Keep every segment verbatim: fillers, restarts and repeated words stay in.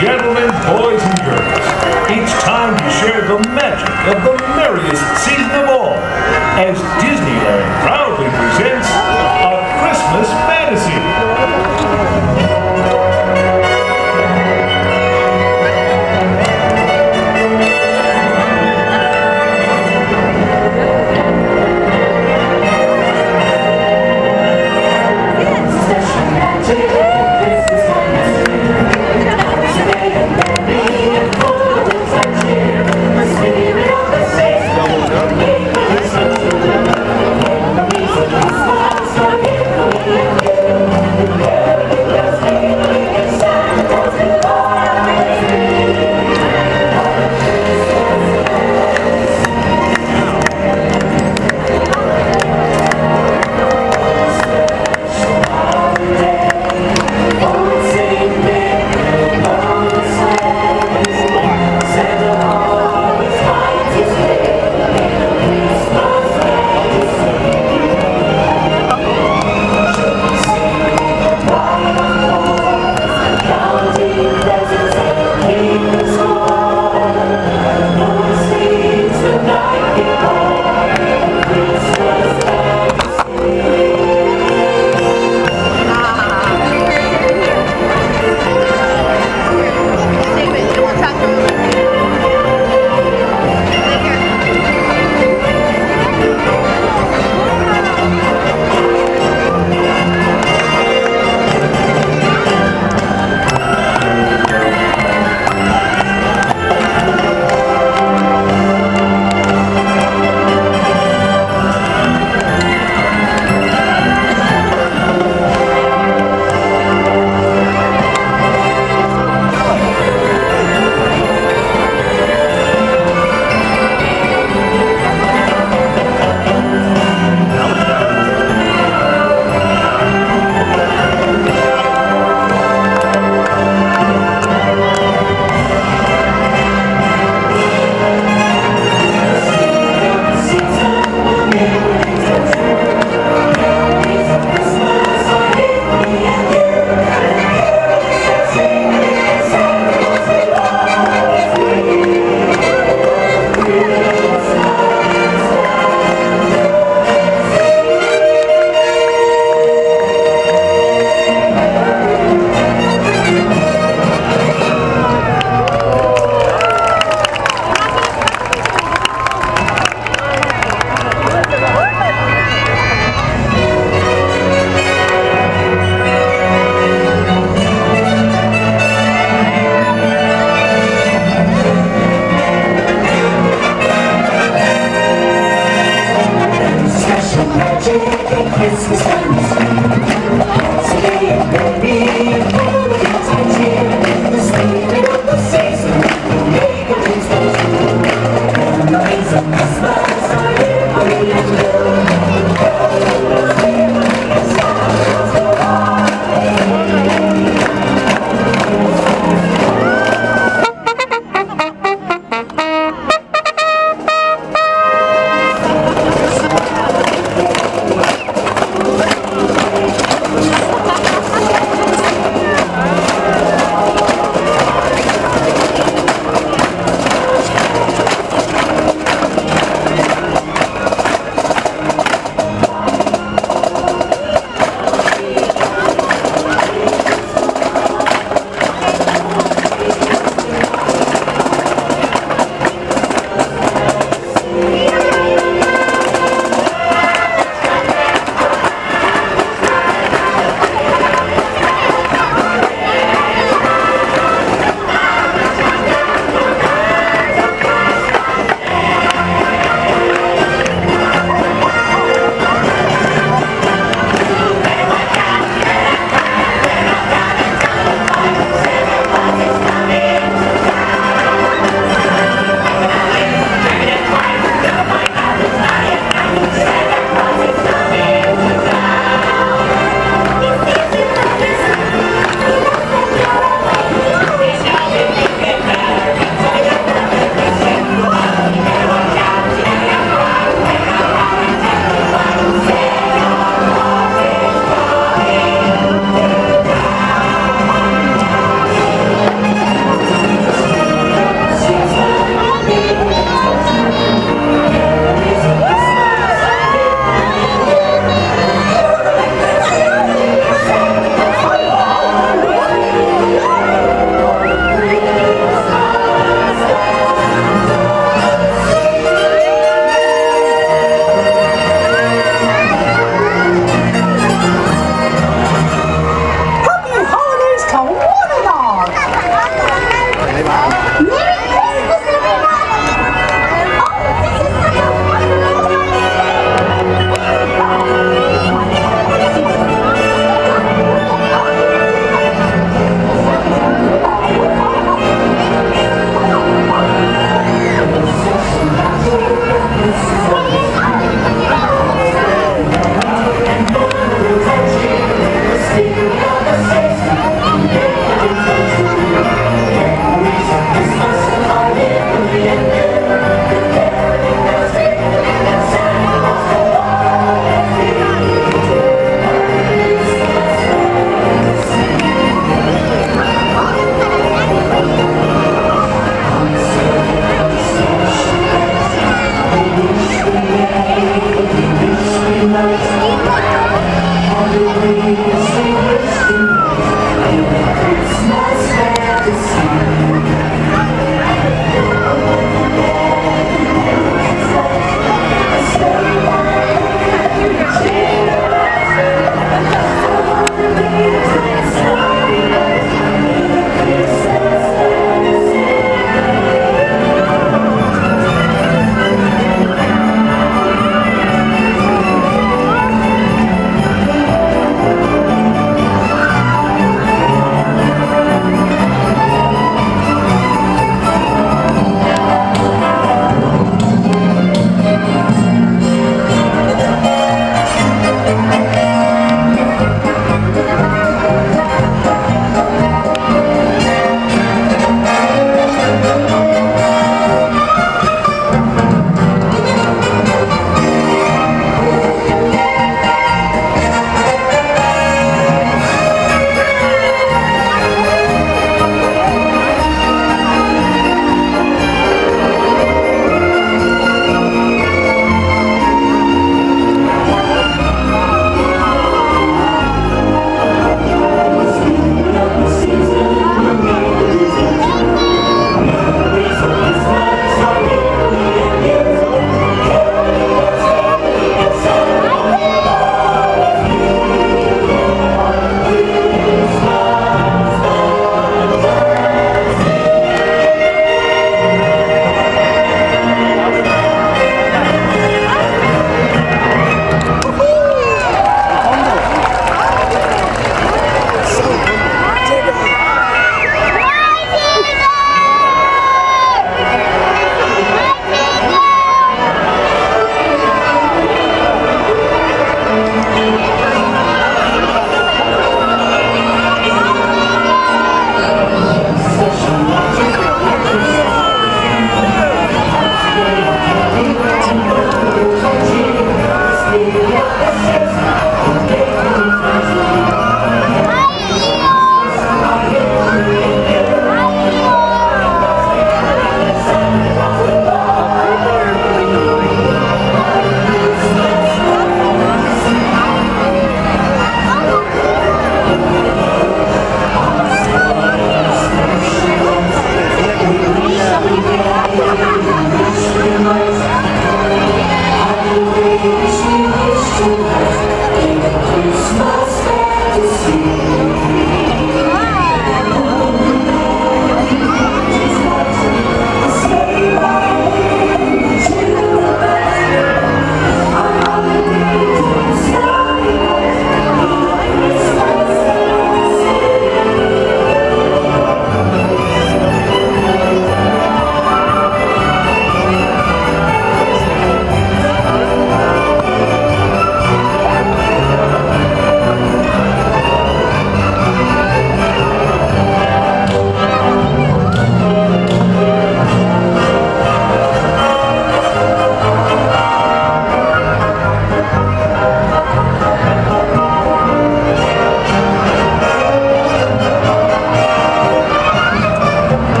gentlemen, boys and girls, it's time to share the magic of the merriest season of all as Disneyland proudly presents A Christmas Fantasy. It's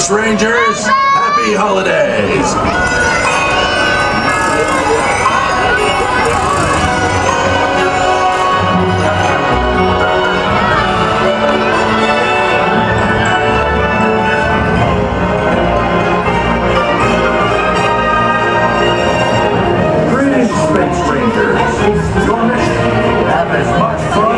Space Rangers, happy holidays! Your mission, have as much fun